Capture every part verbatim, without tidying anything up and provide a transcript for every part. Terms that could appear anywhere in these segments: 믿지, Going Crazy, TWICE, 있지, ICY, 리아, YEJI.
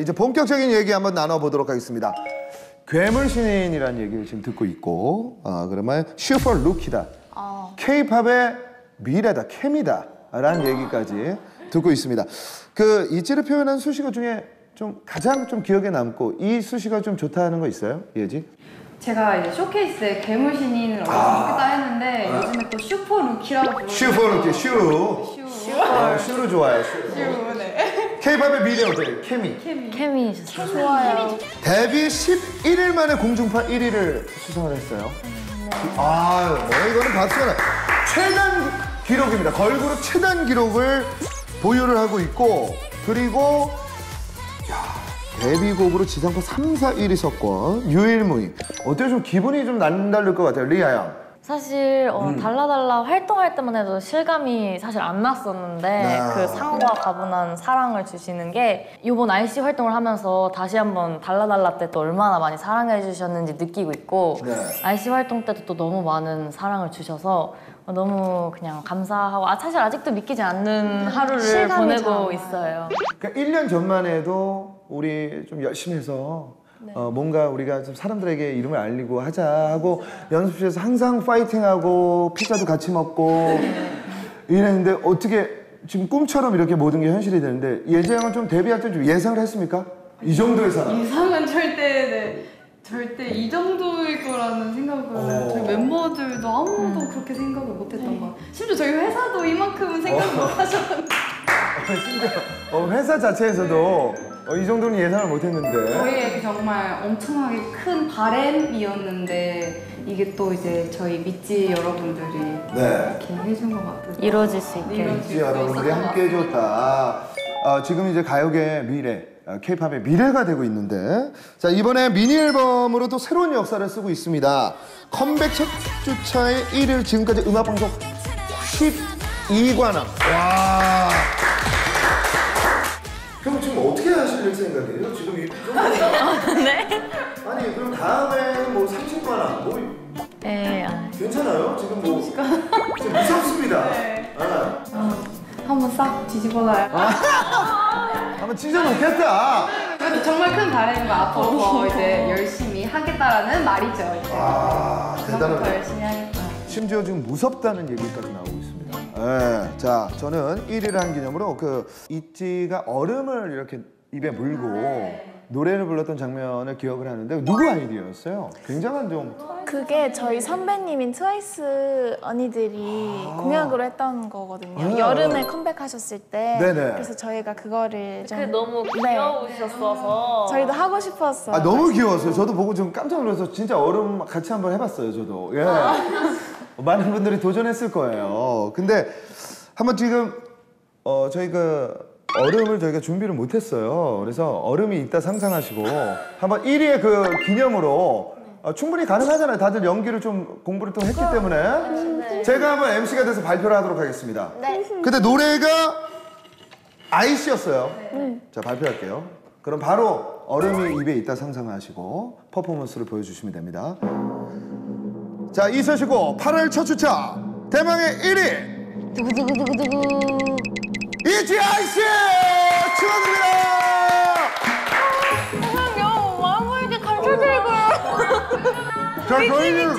이제 본격적인 얘기 한번 나눠보도록 하겠습니다. 괴물 신인이라는 얘기를 지금 듣고 있고, 어, 그러면 슈퍼 루키다, 어. K-팝의 미래다, 케미다 라는 얘기까지 듣고 있습니다. 그 있지를 표현한 수식어 중에 좀 가장 좀 기억에 남고 이 수식어 좀 좋다는 거 있어요? 예지? 제가 이제 쇼케이스에 괴물 신인을 어떻게 했는데 아. 요즘에 또 슈퍼 루키라고 부르고 슈퍼 루키, 슈. 슈. 슈. 아, 슈를 좋아해요. 슈. 슈, 네. K-팝의 미래 어때요? 케미. 케미. 케미 좋아요. 데뷔 십일 일 만에 공중파 일 위를 수상을 했어요. 네. 아유, 뭐 이거는 박수가 최단 기록입니다. 걸그룹 최단 기록을 보유를 하고 있고, 그리고 야, 데뷔곡으로 지상파 삼, 사, 일 위 석권, 유일무이. 어때요? 좀 기분이 좀 남다를 것 같아요, 리아 양. 사실 어, 음. 달라달라 활동할 때만 해도 실감이 사실 안 났었는데 네. 그 상과 과분한 사랑을 주시는 게 이번 아이씨 활동을 하면서 다시 한번 달라달라 때 또 얼마나 많이 사랑해 주셨는지 느끼고 있고 네. 아이씨 활동 때도 또 너무 많은 사랑을 주셔서 너무 그냥 감사하고 아 사실 아직도 믿기지 않는 하루를 보내고 있어요. 그러니까 일 년 전만 해도 우리 좀 열심히 해서 네. 어, 뭔가 우리가 좀 사람들에게 이름을 알리고 하자 하고 연습실에서 항상 파이팅하고 피자도 같이 먹고 이랬는데 어떻게 지금 꿈처럼 이렇게 모든 게 현실이 되는데 예지 양은 좀 데뷔할 때 좀 예상을 했습니까? 이 정도의 사람? 예상은 절대 네. 절대 이 정도일 거라는 생각을 어... 저희 멤버들도 아무도 음. 그렇게 생각을 못 했던 것 같아요. 심지어 저희 회사도 이만큼은 생각을 어... 못 하셨는데 어, 회사 자체에서도 네. 어, 이 정도는 예상을 못 했는데 저희에게 정말 엄청나게 큰 바램이었는데 이게 또 이제 저희 믿지 여러분들이 네. 이렇게 해준 것 같아요. 이루어질 수 있게 믿지 여러분들이 함께 해줬다. 어, 지금 이제 가요계의 미래, K-팝의 미래가 되고 있는데 자 이번에 미니 앨범으로 또 새로운 역사를 쓰고 있습니다. 컴백 첫 주차의 일 일 지금까지 음악방송 십이 관왕. 와. 그럼 지금 어떻게 하실 생각이에요? 지금 이 아니, 네? 아니 그럼 다음에 뭐 삼십 관왕 뭐. 네. 괜찮아요? 지금 뭐 지금 무섭습니다. 네. 아. 아, 한번 싹 뒤집어놔요. 아. 한번 찢어놓겠다. 정말 큰 바람이고 앞으로 더 이제 열심히 하겠다라는 말이죠. 이제. 아, 대단하다. 더 열심히 하겠다. 심지어 지금 무섭다는 얘기까지 나오고 있습니다. 네, 자, 저는 일 일 한 기념으로 그 있지가 얼음을 이렇게 입에 물고 네. 노래를 불렀던 장면을 기억을 하는데 누구 아이디어였어요? 굉장한 좀. 그게 저희 선배님인 트와이스 언니들이 아 공약으로 했던 거거든요. 네. 여름에 컴백하셨을 때 네네. 그래서 저희가 그거를 좀... 그게 너무 귀여우셨어서 네. 저희도 하고 싶었어요. 아, 너무 귀여웠어요. 저도 보고 좀 깜짝 놀라서 진짜 얼음 같이 한번 해봤어요, 저도. 예. 아. 많은 분들이 도전했을 거예요. 근데 한번 지금 어, 저희가 얼음을 저희가 준비를 못했어요. 그래서 얼음이 있다 상상하시고 한번 일 위의 그 기념으로 어, 충분히 가능하잖아요. 다들 연기를 좀 공부를 또 했기 때문에 제가 한번 엠씨가 돼서 발표를 하도록 하겠습니다. 네. 근데 노래가 아이씨였어요. 네. 자, 발표할게요. 그럼 바로 얼음이 입에 있다 상상하시고 퍼포먼스를 보여주시면 됩니다. 자, 있으시고 팔 월 첫 주차 대망의 일 위 두구두구두구두구 있지 아이씨 축하드립니다. 자, 저희는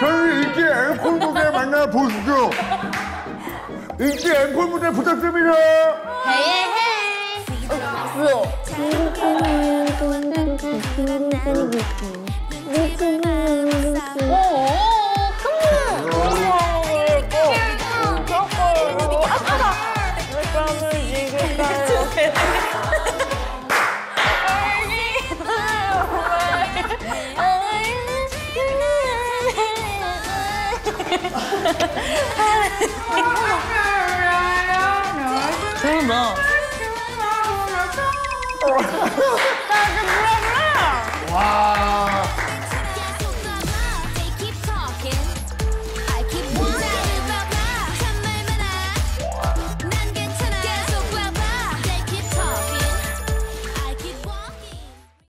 저희 있지 앵콜 무대 만나 보시죠. 있지 앵콜 무대 부탁드립니다. 헤이 헤이. 재밌나? 와.